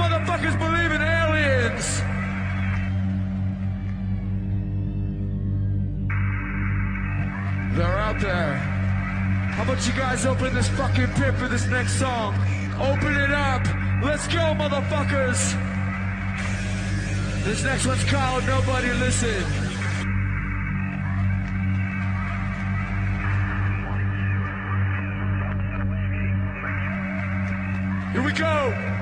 motherfuckers believe in aliens. They're out there. How about you guys open this fucking pit for this next song? Open it up. Let's go, motherfuckers. This next one's called Nobody Listen. Here we go.